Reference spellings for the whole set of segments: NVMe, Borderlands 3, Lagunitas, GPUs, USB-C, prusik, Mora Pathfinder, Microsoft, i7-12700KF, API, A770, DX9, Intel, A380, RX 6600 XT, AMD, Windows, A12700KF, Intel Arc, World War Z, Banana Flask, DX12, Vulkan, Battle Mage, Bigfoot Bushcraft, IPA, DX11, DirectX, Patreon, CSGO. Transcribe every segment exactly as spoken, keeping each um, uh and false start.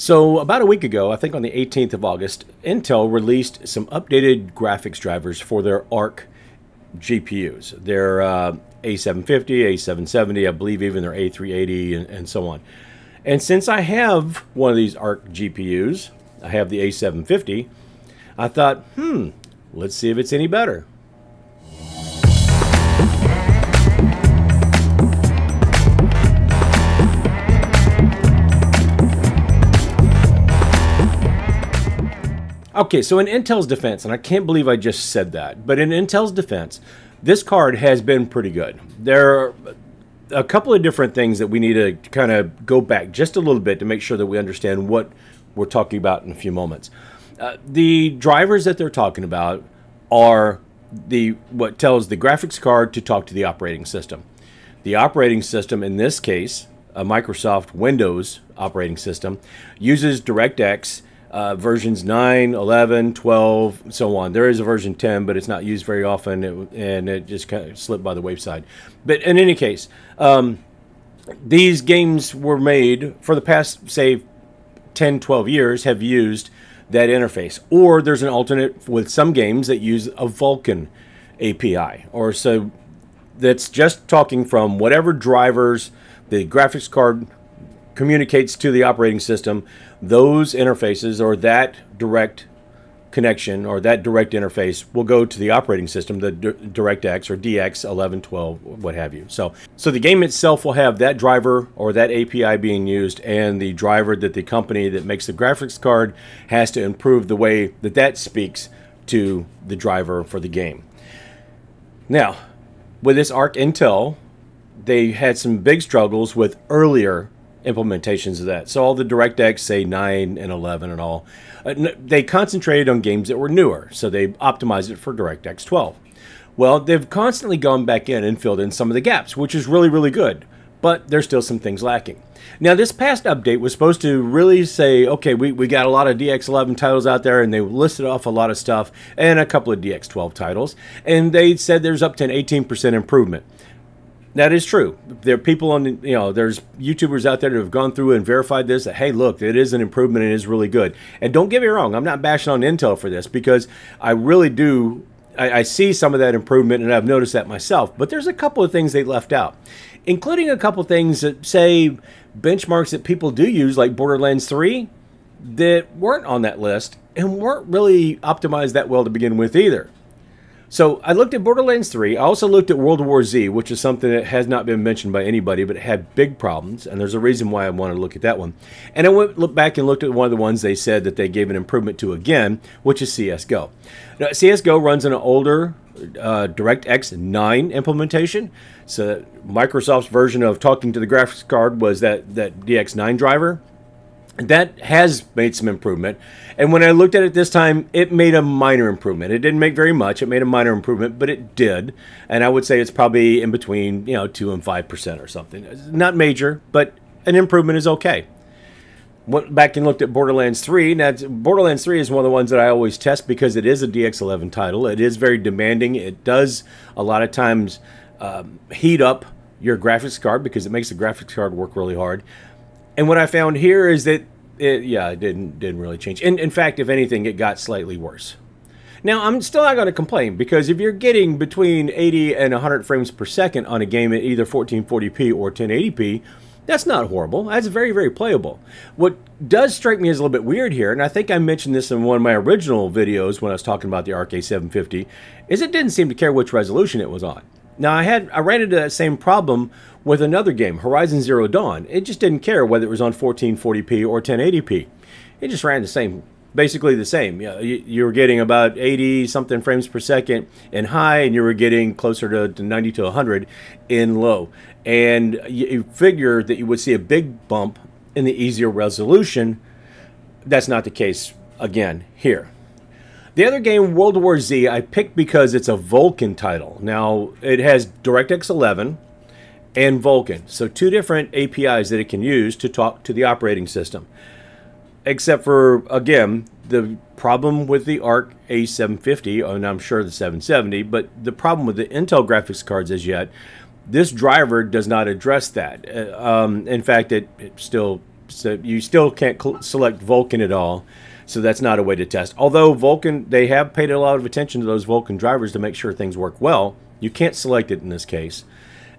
So about a week ago, I think on the eighteenth of August, Intel released some updated graphics drivers for their A R C G P Us. Their uh, A seven fifty, A seven seventy, I believe even their A three eighty, and, and so on. And since I have one of these A R C G P Us, I have the A seven fifty, I thought, hmm, let's see if it's any better. Okay, so in Intel's defense, and I can't believe I just said that, but in Intel's defense, this card has been pretty good. There are a couple of different things that we need to kind of go back just a little bit to make sure that we understand what we're talking about in a few moments. Uh, the drivers that they're talking about are the what tells the graphics card to talk to the operating system. The operating system, in this case, a Microsoft Windows operating system, uses DirectX. Uh, versions nine, eleven, twelve, so on. There is a version ten, but it's not used very often, it, and it just kind of slipped by the wayside. But in any case, um, these games were made for the past, say, ten, twelve years, have used that interface. Or there's an alternate with some games that use a Vulkan A P I. Or so that's just talking from whatever drivers the graphics card communicates to the operating system, those interfaces or that direct connection or that direct interface will go to the operating system, the DirectX or D X eleven, twelve, what have you. So, so the game itself will have that driver or that A P I being used, and the driver that the company that makes the graphics card has to improve the way that that speaks to the driver for the game. Now, with this A R C Intel, they had some big struggles with earlier implementations of that. So all the DirectX, say nine and eleven and all, uh, they concentrated on games that were newer. So they optimized it for DirectX twelve. Well, they've constantly gone back in and filled in some of the gaps, which is really, really good. But there's still some things lacking. Now, this past update was supposed to really say, okay, we, we got a lot of D X eleven titles out there, and they listed off a lot of stuff and a couple of D X twelve titles. And they said there's up to an eighteen percent improvement. That is true. There are people on, the, you know, there's YouTubers out there that have gone through and verified this, that, hey, look, it is an improvement and it is really good. And don't get me wrong, I'm not bashing on Intel for this, because I really do, I, I see some of that improvement, and I've noticed that myself. But there's a couple of things they left out, including a couple of things that, say, benchmarks that people do use, like Borderlands three, that weren't on that list and weren't really optimized that well to begin with either. So I looked at Borderlands three. I also looked at World War Z, which is something that has not been mentioned by anybody, but it had big problems, and there's a reason why I wanted to look at that one. And I went look back and looked at one of the ones they said that they gave an improvement to again, which is C S G O. Now, C S G O runs on an older uh, DirectX nine implementation. So Microsoft's version of talking to the graphics card was that, that D X nine driver. That has made some improvement, and when I looked at it this time, it made a minor improvement. It didn't make very much. It made a minor improvement, but it did, and I would say it's probably in between, you know, two and five percent or something. Not major, but an improvement is okay. Went back and looked at Borderlands three. Now, Borderlands three is one of the ones that I always test because it is a D X eleven title. It is very demanding. It does a lot of times um, heat up your graphics card because it makes the graphics card work really hard. And what I found here is that, it, yeah, it didn't, didn't really change. And in fact, if anything, it got slightly worse. Now, I'm still not going to complain, because if you're getting between eighty and one hundred frames per second on a game at either fourteen forty p or ten eighty p, that's not horrible. That's very, very playable. What does strike me as a little bit weird here, and I think I mentioned this in one of my original videos when I was talking about the A R C A seven fifty, is it didn't seem to care which resolution it was on. Now, I had I ran into that same problem with another game, Horizon Zero Dawn. It just didn't care whether it was on fourteen forty p or ten eighty p. It just ran the same, basically the same. You know, you, you were getting about eighty-something frames per second in high, and you were getting closer to, to ninety to one hundred in low. And you, you figure that you would see a big bump in the easier resolution. That's not the case, again, here. The other game, World War Z, I picked because it's a Vulkan title. Now, it has DirectX eleven and Vulkan. So two different A P Is that it can use to talk to the operating system. Except for, again, the problem with the A R C A seven fifty, and I'm sure the seven seventy, but the problem with the Intel graphics cards as yet, this driver does not address that. Um, in fact, it, it still So you still can't select Vulkan at all. So that's not a way to test. Although Vulkan, they have paid a lot of attention to those Vulkan drivers to make sure things work well. You can't select it in this case.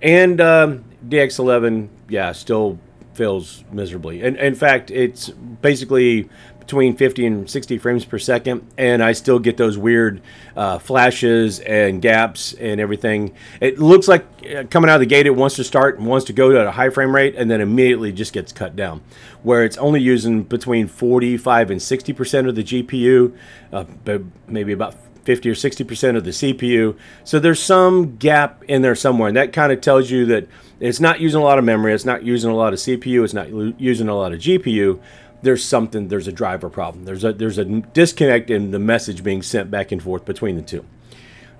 And um, D X eleven, yeah, still fails miserably. And in fact, it's basically between fifty and sixty frames per second, and I still get those weird uh, flashes and gaps and everything. It looks like uh, coming out of the gate, it wants to start and wants to go to a high frame rate, and then immediately just gets cut down, where it's only using between forty-five and sixty percent of the G P U, uh, but maybe about fifty or sixty percent of the C P U. So there's some gap in there somewhere, and that kind of tells you that it's not using a lot of memory, it's not using a lot of C P U, it's not using a lot of G P U. There's something, there's a driver problem. There's a, there's a disconnect in the message being sent back and forth between the two.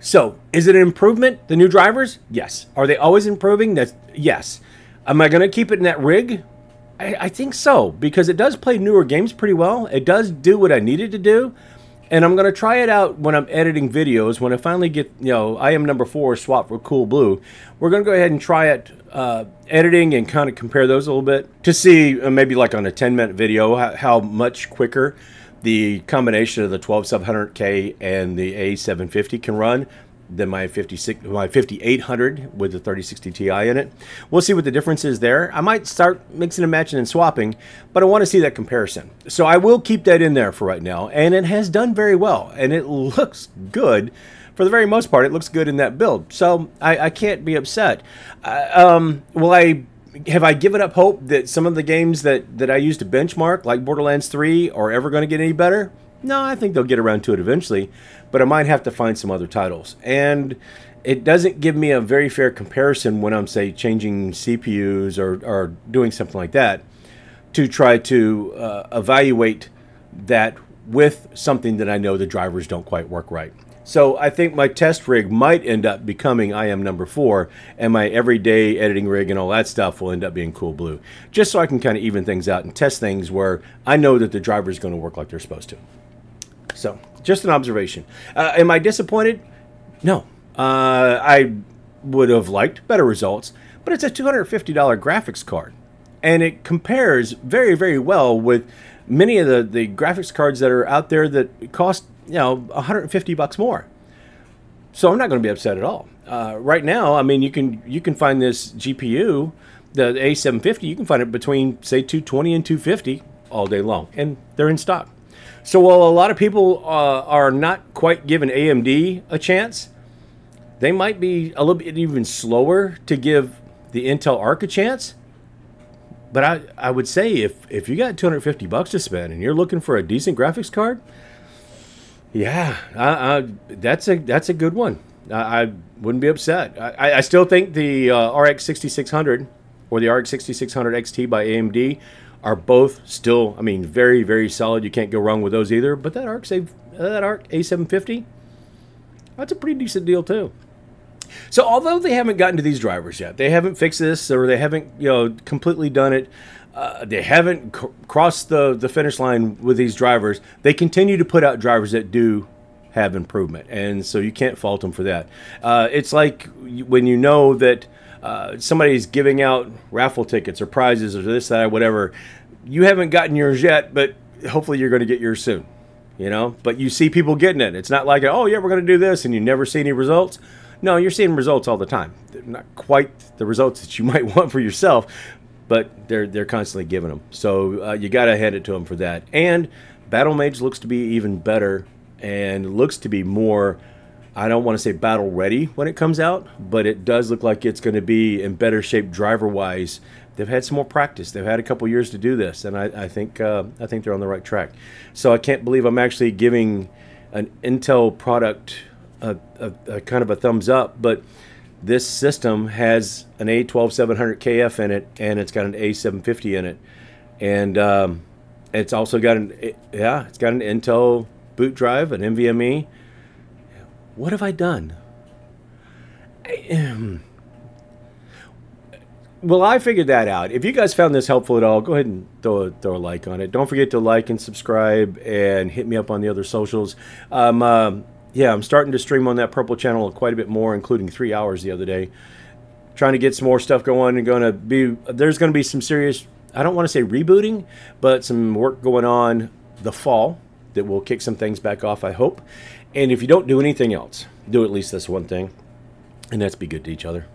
So is it an improvement, the new drivers? Yes. Are they always improving? That's, yes. Am I going to keep it in that rig? I, I think so, because it does play newer games pretty well. It does do what I needed to do. And I'm going to try it out when I'm editing videos. When I finally get, you know, I am number four swap for Cool Blue. We're going to go ahead and try it uh, editing and kind of compare those a little bit to see uh, maybe like on a ten minute video how, how much quicker the combination of the twelve seven hundred K and the A seven fifty can run than my fifty-eight hundred with the thirty sixty T I in it. We'll see what the difference is there. I might start mixing and matching and swapping, but I want to see that comparison. So I will keep that in there for right now, and it has done very well, and it looks good. For the very most part, it looks good in that build, so I, I can't be upset. Uh, um, will I... Have I given up hope that some of the games that, that I use to benchmark, like Borderlands three, are ever going to get any better? No, I think they'll get around to it eventually, but I might have to find some other titles. And it doesn't give me a very fair comparison when I'm, say, changing C P Us or, or doing something like that to try to uh, evaluate that with something that I know the drivers don't quite work right. So I think my test rig might end up becoming I am number four, and my everyday editing rig and all that stuff will end up being Cool Blue, just so I can kind of even things out and test things where I know that the driver is going to work like they're supposed to. So, just an observation. Uh, am I disappointed? No. Uh, I would have liked better results, but it's a two hundred fifty dollar graphics card, and it compares very, very well with many of the, the graphics cards that are out there that cost, you know, a hundred fifty bucks more. So I'm not going to be upset at all. Uh, right now, I mean, you can you can find this G P U, the A seven fifty, you can find it between, say, two twenty and two fifty all day long, and they're in stock. So while a lot of people uh, are not quite giving A M D a chance, they might be a little bit even slower to give the Intel A R C a chance. But I, I would say if, if you got two hundred fifty bucks to spend and you're looking for a decent graphics card, yeah, I, I, that's a that's a good one. I, I wouldn't be upset. I, I still think the uh, R X sixty-six hundred or the R X sixty-six hundred X T by A M D are both still, I mean, very, very solid. You can't go wrong with those either. But that A R C, that A R C A seven fifty, that's a pretty decent deal too. So although they haven't gotten to these drivers yet, they haven't fixed this, or they haven't, you know, completely done it. Uh, they haven't c crossed the the finish line with these drivers. They continue to put out drivers that do have improvement, and so you can't fault them for that. Uh, it's like when you know that Uh, somebody's giving out raffle tickets or prizes or this, that, whatever. You haven't gotten yours yet, but hopefully you're going to get yours soon, you know? But you see people getting it. It's not like, oh, yeah, we're going to do this, and you never see any results. No, you're seeing results all the time. They're not quite the results that you might want for yourself, but they're, they're constantly giving them. So uh, you got to hand it to them for that. And Battle Mage looks to be even better and looks to be more, I don't want to say battle ready when it comes out, but it does look like it's going to be in better shape driver-wise. They've had some more practice. They've had a couple years to do this, and I, I think uh, I think they're on the right track. So I can't believe I'm actually giving an Intel product a, a, a kind of a thumbs up, but this system has an A twelve seven hundred K F in it, and it's got an A seven fifty in it, and um, it's also got an yeah, it's got an Intel boot drive, an N V M E. What have I done? I, um, well, I figured that out. If you guys found this helpful at all, go ahead and throw a, throw a like on it. Don't forget to like and subscribe and hit me up on the other socials. Um, uh, yeah, I'm starting to stream on that Purple channel quite a bit more, including three hours the other day. Trying to get some more stuff going, and going to be there's going to be some serious I don't want to say rebooting, but some work going on the fall that will kick some things back off, I hope. And if you don't do anything else, do at least this one thing, and that's be good to each other.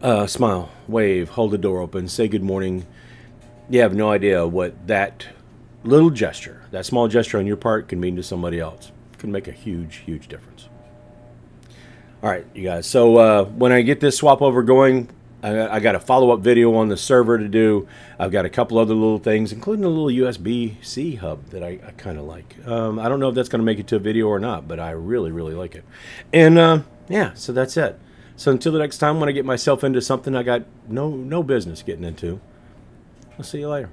Uh, smile, wave, hold the door open, say good morning. You have no idea what that little gesture, that small gesture on your part, can mean to somebody else. It can make a huge, huge difference. All right, you guys. So uh, when I get this swap over going, I, I got a follow-up video on the server to do. I've got a couple other little things, including a little U S B C hub that I, I kind of like. Um, I don't know if that's going to make it to a video or not, but I really, really like it. And uh, yeah, so that's it. So until the next time, when I get myself into something I got no no business getting into, I'll see you later.